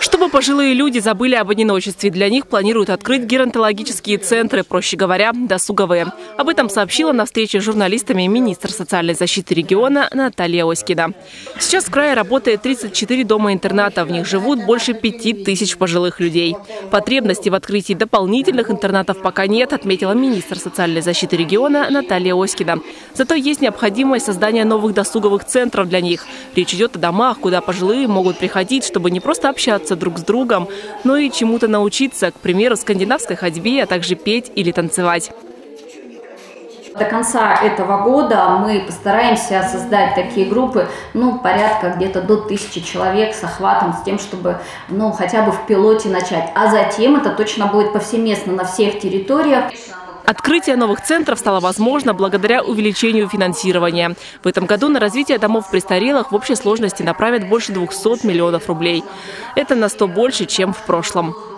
Чтобы пожилые люди забыли об одиночестве, для них планируют открыть геронтологические центры, проще говоря, досуговые. Об этом сообщила на встрече с журналистами министр социальной защиты региона Наталья Оськина. Сейчас в крае работает 34 дома-интерната, в них живут больше 5000 пожилых людей. Потребности в открытии дополнительных интернатов пока нет, отметила министр социальной защиты региона Наталья Оськина. Зато есть необходимость создания новых досуговых центров для них. Речь идет о домах, куда пожилые могут приходить, чтобы не просто общаться друг с другом, но и чему-то научиться, к примеру, скандинавской ходьбе, а также петь или танцевать. До конца этого года мы постараемся создать такие группы, порядка где-то до 1000 человек с охватом, с тем, чтобы, хотя бы в пилоте начать. А затем это точно будет повсеместно на всех территориях. Открытие новых центров стало возможно благодаря увеличению финансирования. В этом году на развитие домов престарелых в общей сложности направят больше 200 миллионов рублей. Это на 100 больше, чем в прошлом.